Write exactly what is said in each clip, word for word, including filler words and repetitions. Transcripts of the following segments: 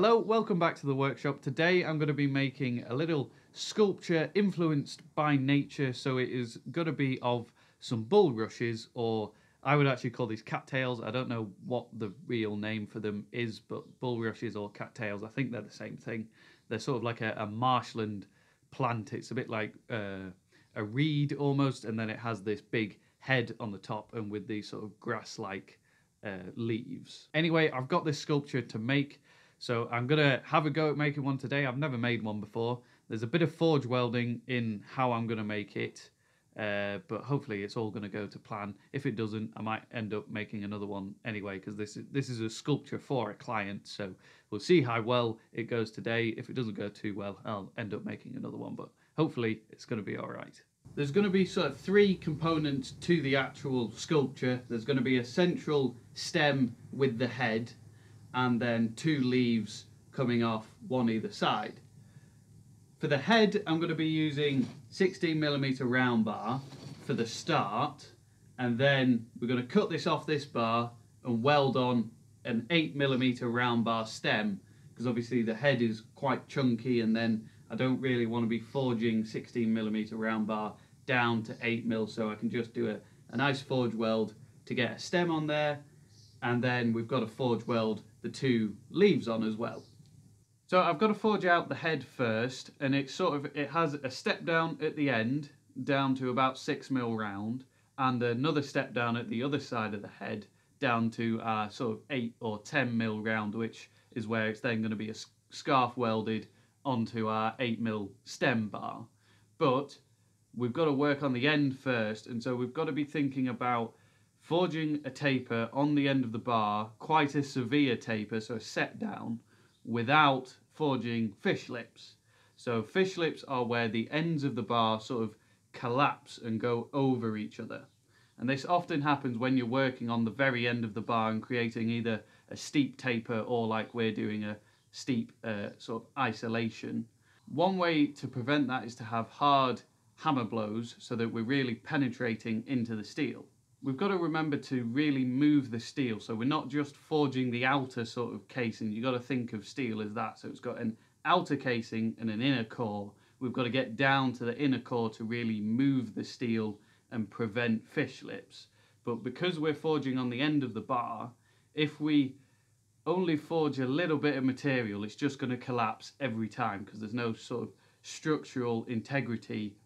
Hello, welcome back to the workshop. Today I'm going to be making a little sculpture influenced by nature, so it is going to be of some bulrushes, or I would actually call these cattails. I don't know what the real name for them is, but bulrushes or cattails, I think they're the same thing. They're sort of like a, a marshland plant. It's a bit like uh, a reed almost, and then it has this big head on the top and with these sort of grass-like uh, leaves. Anyway, I've got this sculpture to make, so I'm going to have a go at making one today. I've never made one before. There's a bit of forge welding in how I'm going to make it, uh, but hopefully it's all going to go to plan. If it doesn't, I might end up making another one anyway, because this is, this is a sculpture for a client, so we'll see how well it goes today. If it doesn't go too well, I'll end up making another one, but hopefully it's going to be all right. There's going to be sort of three components to the actual sculpture. There's going to be a central stem with the head, and then two leaves coming off one either side. For the head, I'm going to be using sixteen millimeter round bar for the start, and then we're going to cut this off this bar and weld on an eight millimeter round bar stem, because obviously the head is quite chunky, and then I don't really want to be forging sixteen millimeter round bar down to eight mil, so I can just do a, a nice forge weld to get a stem on there, and then we've got a forge weld the two leaves on as well. So I've got to forge out the head first, and it sort of it has a step down at the end down to about six mil round, and another step down at the other side of the head down to uh, sort of eight or ten mil round, which is where it's then going to be a scarf welded onto our eight mil stem bar. But we've got to work on the end first, and so we've got to be thinking about forging a taper on the end of the bar, quite a severe taper, so a set down, without forging fish lips. So fish lips are where the ends of the bar sort of collapse and go over each other. And this often happens when you're working on the very end of the bar and creating either a steep taper or, like we're doing, a steep uh, sort of isolation. One way to prevent that is to have hard hammer blows so that we're really penetrating into the steel. We've got to remember to really move the steel, so we're not just forging the outer sort of casing. You've got to think of steel as that, so it's got an outer casing and an inner core. We've got to get down to the inner core to really move the steel and prevent fish lips. But because we're forging on the end of the bar, if we only forge a little bit of material, it's just going to collapse every time, because there's no sort of structural integrity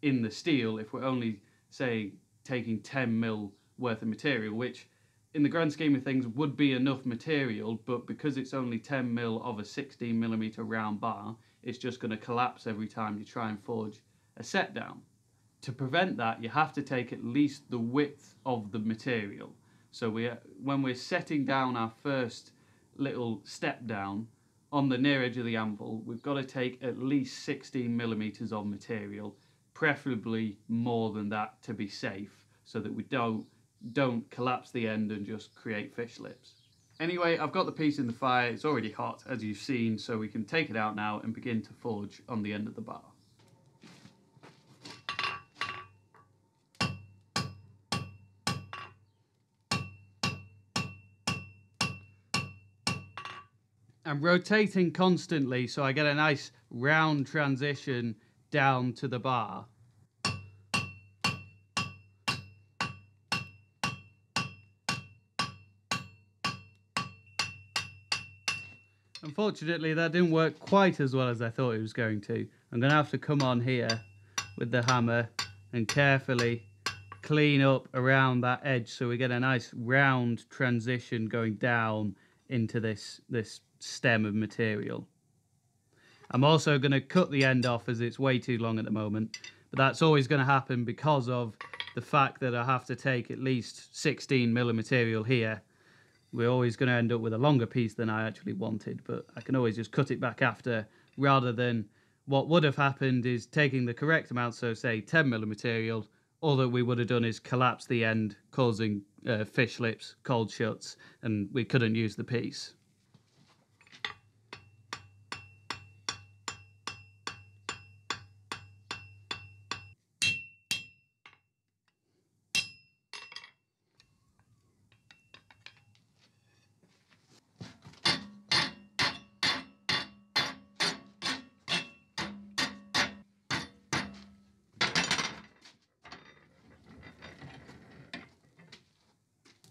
in the steel if we're only, say, taking ten mil worth of material, which in the grand scheme of things would be enough material, but because it's only ten mil of a sixteen millimeter round bar, it's just going to collapse every time you try and forge a set down. To prevent that, you have to take at least the width of the material. So we, when we're setting down our first little step down on the near edge of the anvil, we've got to take at least sixteen millimeters of material, preferably more than that to be safe, so that we don't don't collapse the end and just create fish lips. Anyway, I've got the piece in the fire. It's already hot, as you've seen, so we can take it out now and begin to forge on the end of the bar. I'm rotating constantly so I get a nice round transition down to the bar. Unfortunately, that didn't work quite as well as I thought it was going to. I'm going to have to come on here with the hammer and carefully clean up around that edge so we get a nice round transition going down into this, this stem of material. I'm also going to cut the end off as it's way too long at the moment, but that's always going to happen because of the fact that I have to take at least sixteen mil material here. We're always going to end up with a longer piece than I actually wanted, but I can always just cut it back after, rather than what would have happened is taking the correct amount, so say ten mil material. All that we would have done is collapse the end, causing uh, fish lips, cold shuts, and we couldn't use the piece.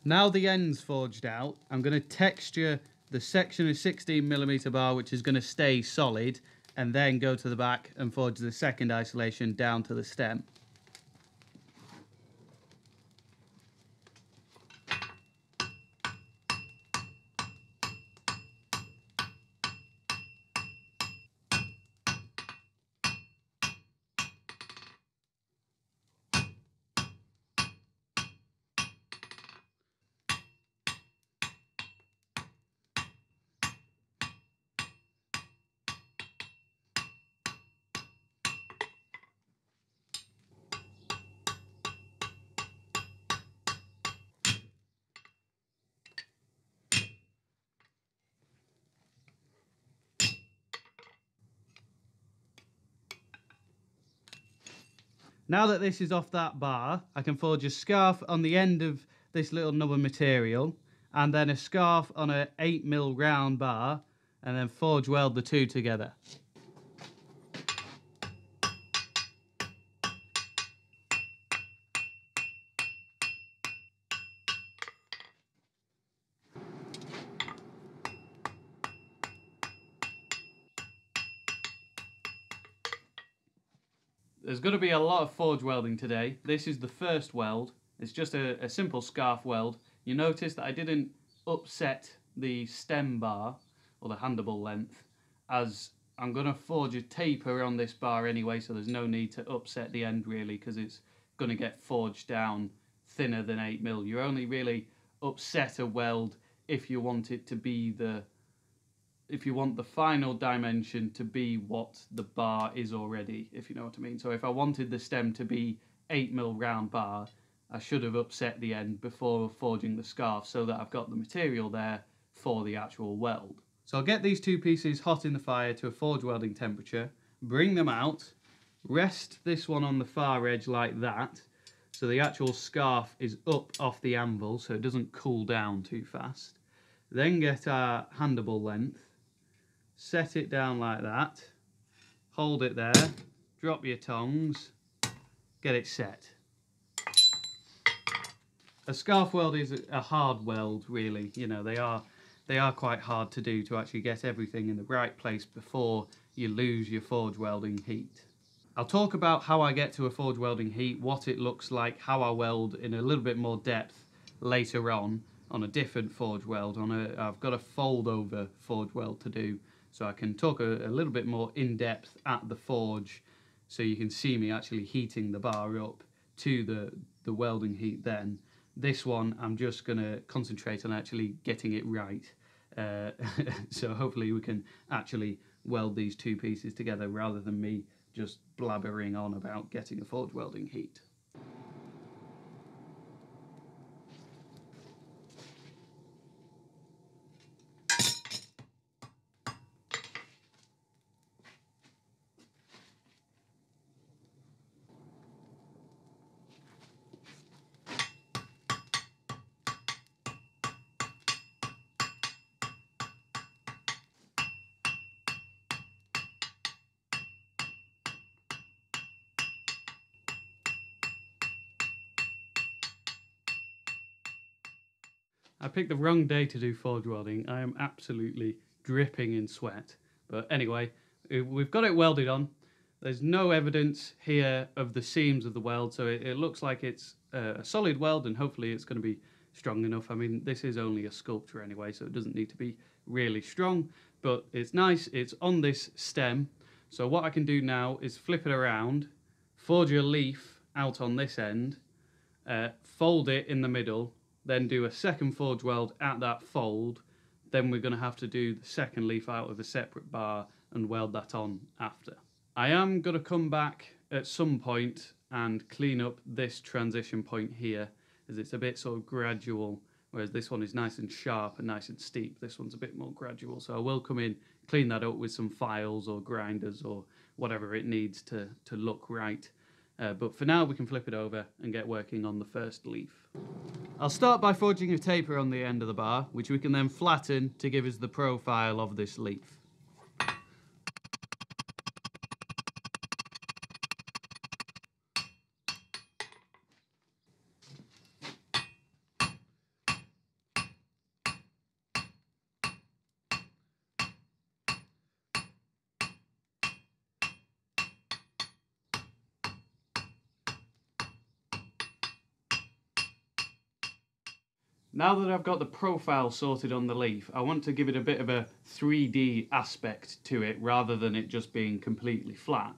Now the end's forged out, I'm going to texture the section of sixteen millimeter bar, which is going to stay solid, and then go to the back and forge the second isolation down to the stem. Now that this is off that bar, I can forge a scarf on the end of this little nubber material, and then a scarf on an eight mil round bar, and then forge weld the two together. There's going to be a lot of forge welding today. This is the first weld. It's just a, a simple scarf weld. You notice that I didn't upset the stem bar, or the handlebar length, as I'm going to forge a taper on this bar anyway, so there's no need to upset the end really, because it's going to get forged down thinner than eight mil. You only really upset a weld if you want it to be the, if you want the final dimension to be what the bar is already, if you know what I mean. So if I wanted the stem to be eight mil round bar, I should have upset the end before forging the scarf so that I've got the material there for the actual weld. So I'll get these two pieces hot in the fire to a forge welding temperature, bring them out, rest this one on the far edge like that, so the actual scarf is up off the anvil so it doesn't cool down too fast. Then get our handlebar length, set it down like that, hold it there, drop your tongs, get it set. A scarf weld is a hard weld really, you know, they are, they are quite hard to do, to actually get everything in the right place before you lose your forge welding heat. I'll talk about how I get to a forge welding heat, what it looks like, how I weld in a little bit more depth later on, on a different forge weld. On a, I've got a fold over forge weld to do, so I can talk a, a little bit more in depth at the forge, so you can see me actually heating the bar up to the, the welding heat then. This one I'm just going to concentrate on actually getting it right. Uh, so hopefully we can actually weld these two pieces together rather than me just blabbering on about getting a forge welding heat. I picked the wrong day to do forge welding. I am absolutely dripping in sweat. But anyway, we've got it welded on. There's no evidence here of the seams of the weld, so it, it looks like it's uh, a solid weld, and hopefully it's going to be strong enough. I mean, this is only a sculpture anyway, so it doesn't need to be really strong, but it's nice. It's on this stem. So what I can do now is flip it around, forge a leaf out on this end, uh, fold it in the middle, then do a second forge weld at that fold, then we're going to have to do the second leaf out of a separate bar and weld that on after. I am going to come back at some point and clean up this transition point here, as it's a bit sort of gradual, whereas this one is nice and sharp and nice and steep. This one's a bit more gradual, so I will come in, clean that up with some files or grinders or whatever it needs to, to look right. Uh, but for now we can flip it over and get working on the first leaf. I'll start by forging a taper on the end of the bar, which we can then flatten to give us the profile of this leaf. Now that I've got the profile sorted on the leaf, I want to give it a bit of a three D aspect to it rather than it just being completely flat.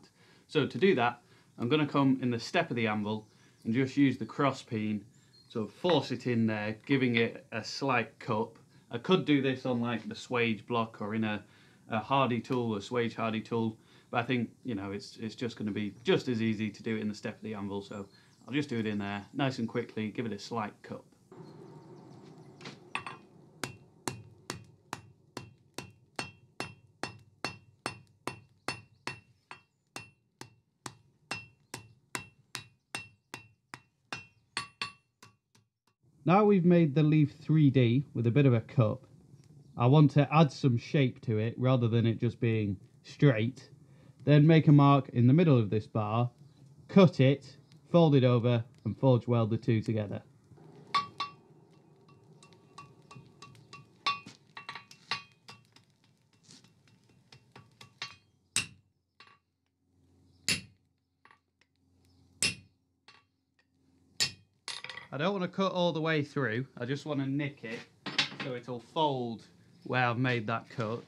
So to do that, I'm going to come in the step of the anvil and just use the cross peen to force it in there, giving it a slight cup. I could do this on like the swage block or in a, a hardy tool, a swage hardy tool, but I think, you know, it's, it's just going to be just as easy to do it in the step of the anvil, so I'll just do it in there nice and quickly, give it a slight cup. Now we've made the leaf three D with a bit of a cup, I want to add some shape to it rather than it just being straight. Then make a mark in the middle of this bar, cut it, fold it over and forge weld the two together. I don't want to cut all the way through, I just want to nick it so it'll fold where I've made that cut.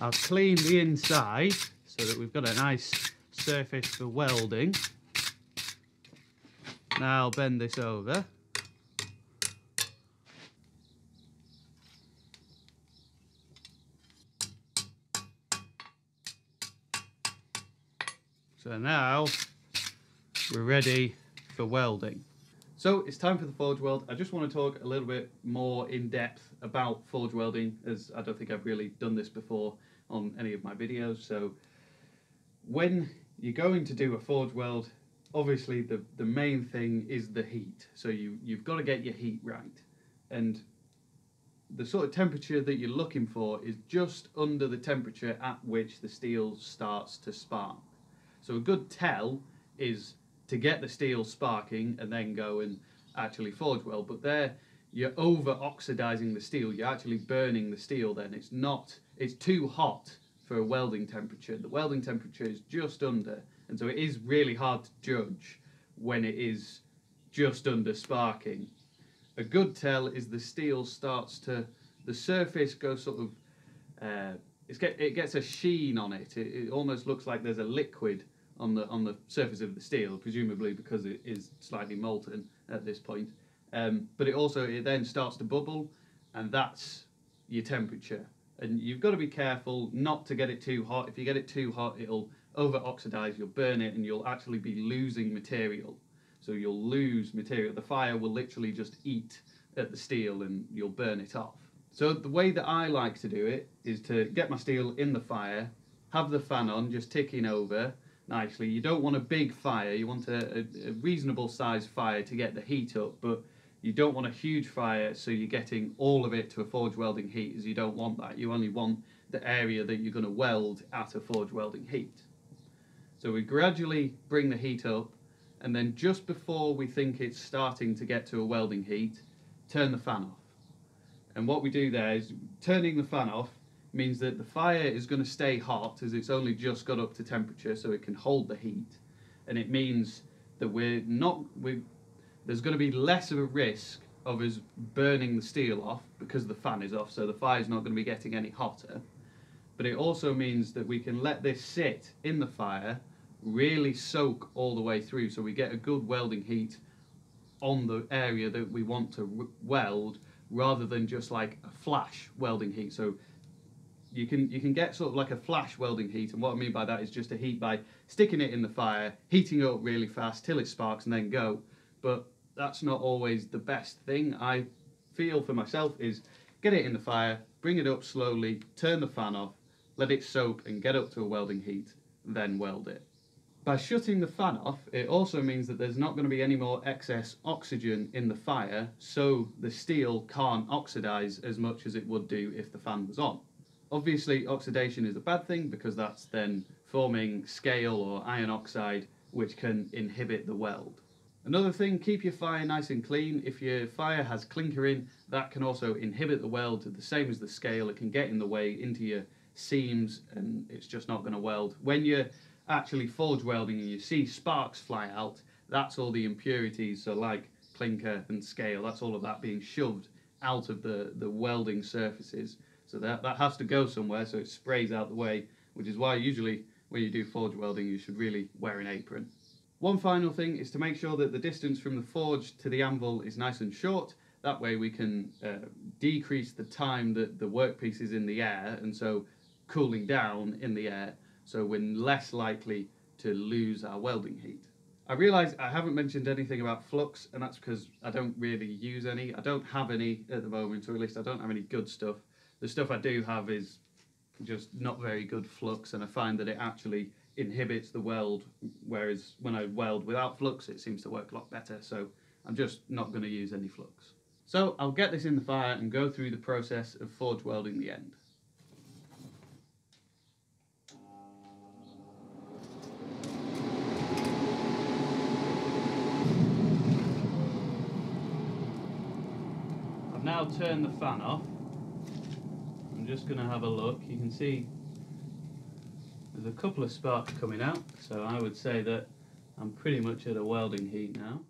I'll clean the inside so that we've got a nice surface for welding. Now I'll bend this over. So now we're ready for welding. So it's time for the forge weld. I just want to talk a little bit more in depth about forge welding, as I don't think I've really done this before on any of my videos. So when you're going to do a forge weld, obviously the, the main thing is the heat. So you, you've got to get your heat right. And the sort of temperature that you're looking for is just under the temperature at which the steel starts to spark. So a good tell is to get the steel sparking and then go and actually forge weld. But there you're over oxidizing the steel, you're actually burning the steel then. It's not, it's too hot for a welding temperature. The welding temperature is just under, and so it is really hard to judge when it is just under sparking. A good tell is the steel starts to, the surface goes sort of, uh, it's get, it gets a sheen on it. it. It almost looks like there's a liquid on the on the surface of the steel, presumably because it is slightly molten at this point, um, but it also it then starts to bubble, and that's your temperature. And you've got to be careful not to get it too hot. If you get it too hot, it'll over oxidize, you'll burn it, and you'll actually be losing material. So you'll lose material, the fire will literally just eat at the steel and you'll burn it off. So the way that I like to do it is to get my steel in the fire, have the fan on, just ticking over nicely. You don't want a big fire, you want a, a, a reasonable sized fire to get the heat up, but you don't want a huge fire so you're getting all of it to a forge welding heat, as you don't want that. You only want the area that you're going to weld at a forge welding heat. So we gradually bring the heat up, and then just before we think it's starting to get to a welding heat, turn the fan off. And what we do there is, turning the fan off means that the fire is going to stay hot, as it's only just got up to temperature, so it can hold the heat. And it means that we're not, we're, there's going to be less of a risk of us burning the steel off because the fan is off, so the fire's not going to be getting any hotter. But it also means that we can let this sit in the fire, really soak all the way through, so we get a good welding heat on the area that we want to weld, rather than just like a flash welding heat. So You can, you can get sort of like a flash welding heat, and what I mean by that is just a heat by sticking it in the fire, heating it up really fast till it sparks and then go. But that's not always the best thing. I feel for myself is get it in the fire, bring it up slowly, turn the fan off, let it soak and get up to a welding heat, then weld it. By shutting the fan off, it also means that there's not going to be any more excess oxygen in the fire, so the steel can't oxidize as much as it would do if the fan was on. Obviously, oxidation is a bad thing because that's then forming scale or iron oxide, which can inhibit the weld. Another thing, keep your fire nice and clean. If your fire has clinker in, that can also inhibit the weld, the same as the scale. It can get in the way into your seams and it's just not going to weld. When you're actually forge welding and you see sparks fly out, that's all the impurities, so like clinker and scale, that's all of that being shoved out of the, the welding surfaces. So that, that has to go somewhere, so it sprays out the way, which is why usually when you do forge welding you should really wear an apron. One final thing is to make sure that the distance from the forge to the anvil is nice and short. That way we can uh, decrease the time that the workpiece is in the air, and so cooling down in the air, so we're less likely to lose our welding heat. I realise I haven't mentioned anything about flux, and that's because I don't really use any. I don't have any at the moment, or at least I don't have any good stuff. The stuff I do have is just not very good flux, and I find that it actually inhibits the weld, whereas when I weld without flux it seems to work a lot better, so I'm just not going to use any flux. So I'll get this in the fire and go through the process of forge welding the end. I've now turned the fan off. I'm just going to have a look. You can see there's a couple of sparks coming out, so I would say that I'm pretty much at a welding heat now.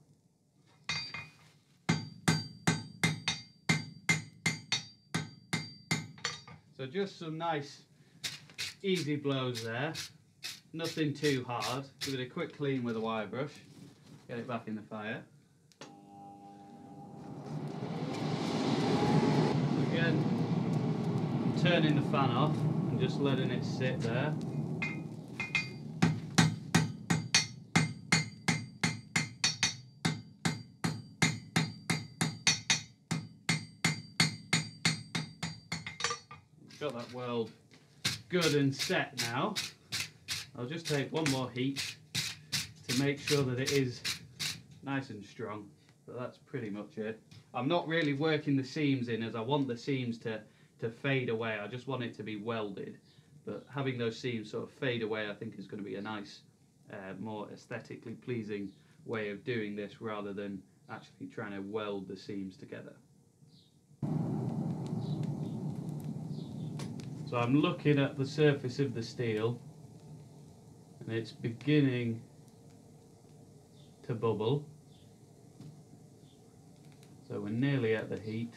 So just some nice easy blows there, nothing too hard. Give it a quick clean with a wire brush, get it back in the fire. Again, I'm turning the fan off and just letting it sit there. Got that weld good and set now. I'll just take one more heat to make sure that it is nice and strong, but that's pretty much it. I'm not really working the seams in, as I want the seams to, to fade away. I just want it to be welded, but having those seams sort of fade away I think is going to be a nice, uh, more aesthetically pleasing way of doing this, rather than actually trying to weld the seams together. So I'm looking at the surface of the steel and it's beginning to bubble. So we're nearly at the heat.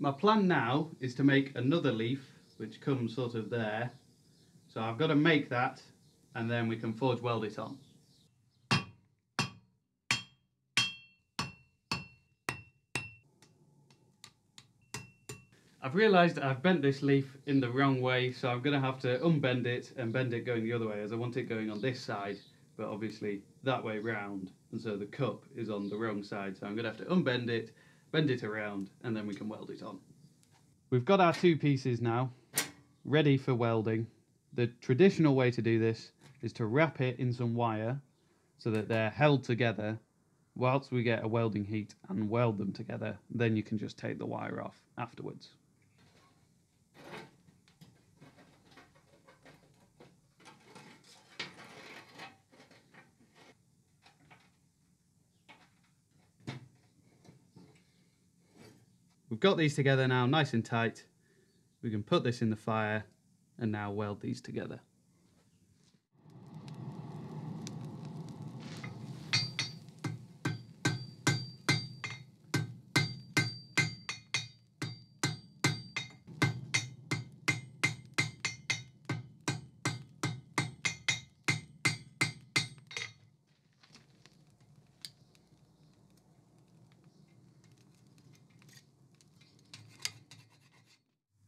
My plan now is to make another leaf, which comes sort of there. So I've got to make that and then we can forge weld it on. I've realised I've bent this leaf in the wrong way, so I'm going to have to unbend it and bend it going the other way, as I want it going on this side, but obviously that way round, and so the cup is on the wrong side, so I'm going to have to unbend it, bend it around, and then we can weld it on. We've got our two pieces now ready for welding. The traditional way to do this is to wrap it in some wire so that they're held together whilst we get a welding heat and weld them together. Then you can just take the wire off afterwards. We've got these together now, nice and tight. We can put this in the fire and now weld these together.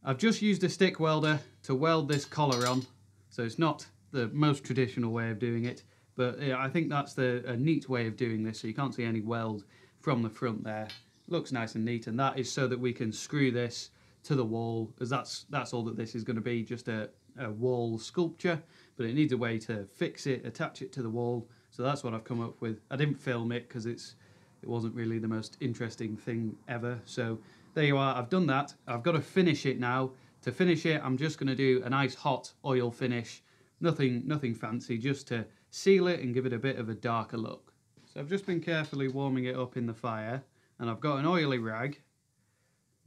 I've just used a stick welder to weld this collar on, so it's not the most traditional way of doing it, but I think that's the, a neat way of doing this, so you can't see any weld from the front there. It looks nice and neat, and that is so that we can screw this to the wall, as that's, that's all that this is going to be, just a, a wall sculpture, but it needs a way to fix it, attach it to the wall, so that's what I've come up with. I didn't film it because it's it wasn't really the most interesting thing ever, so there you are, I've done that. I've got to finish it now. To finish it, I'm just going to do a nice hot oil finish. Nothing nothing fancy, just to seal it and give it a bit of a darker look. So I've just been carefully warming it up in the fire, and I've got an oily rag.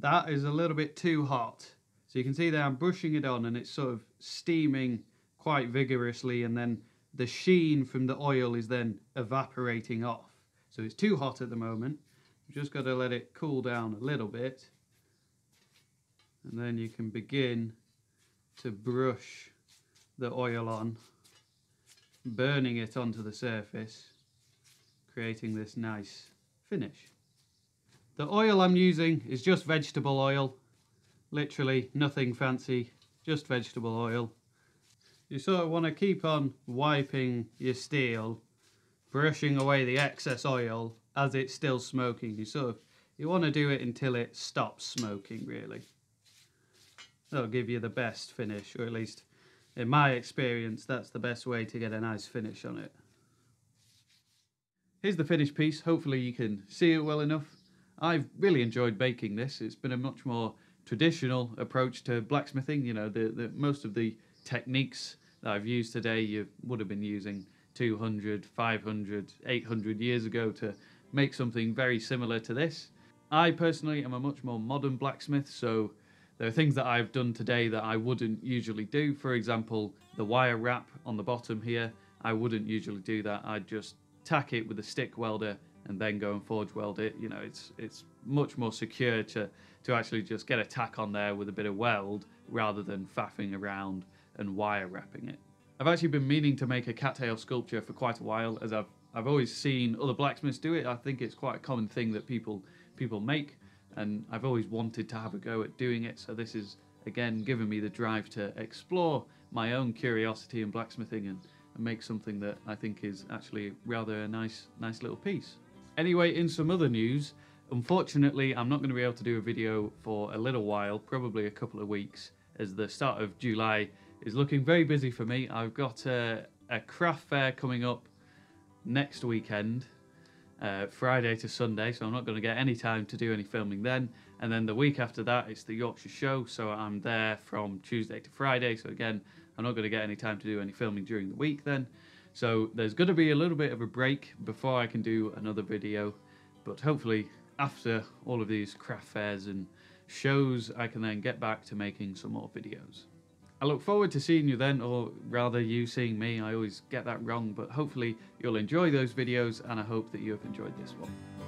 That is a little bit too hot. So you can see there I'm brushing it on and it's sort of steaming quite vigorously, and then the sheen from the oil is then evaporating off. So it's too hot at the moment. You've just got to let it cool down a little bit, and then you can begin to brush the oil on, burning it onto the surface, creating this nice finish. The oil I'm using is just vegetable oil, literally nothing fancy, just vegetable oil. You sort of want to keep on wiping your steel, brushing away the excess oil as it's still smoking. You sort of, you want to do it until it stops smoking, really. That'll give you the best finish, or at least in my experience, that's the best way to get a nice finish on it. Here's the finished piece. Hopefully you can see it well enough. I've really enjoyed baking this. It's been a much more traditional approach to blacksmithing. You know, the, the most of the techniques that I've used today, you would have been using two hundred, five hundred, eight hundred years ago to make something very similar to this. I personally am a much more modern blacksmith, so there are things that I've done today that I wouldn't usually do. For example, the wire wrap on the bottom here, I wouldn't usually do that. I'd just tack it with a stick welder and then go and forge weld it. You know, it's it's much more secure to, to actually just get a tack on there with a bit of weld rather than faffing around and wire wrapping it. I've actually been meaning to make a cattail sculpture for quite a while, as I've, I've always seen other blacksmiths do it. I think it's quite a common thing that people, people make, and I've always wanted to have a go at doing it. So this is, again, giving me the drive to explore my own curiosity in blacksmithing and, and make something that I think is actually rather a nice, nice little piece. Anyway, in some other news, unfortunately, I'm not going to be able to do a video for a little while, probably a couple of weeks, as the start of July is looking very busy for me. I've got a, a craft fair coming up next weekend, Uh, Friday to Sunday, so I'm not going to get any time to do any filming then. And then the week after that, it's the Yorkshire Show, so I'm there from Tuesday to Friday. So again, I'm not going to get any time to do any filming during the week then. So there's going to be a little bit of a break before I can do another video. But hopefully, after all of these craft fairs and shows, I can then get back to making some more videos. I look forward to seeing you then, or rather you seeing me. I always get that wrong, but hopefully you'll enjoy those videos, and I hope that you have enjoyed this one.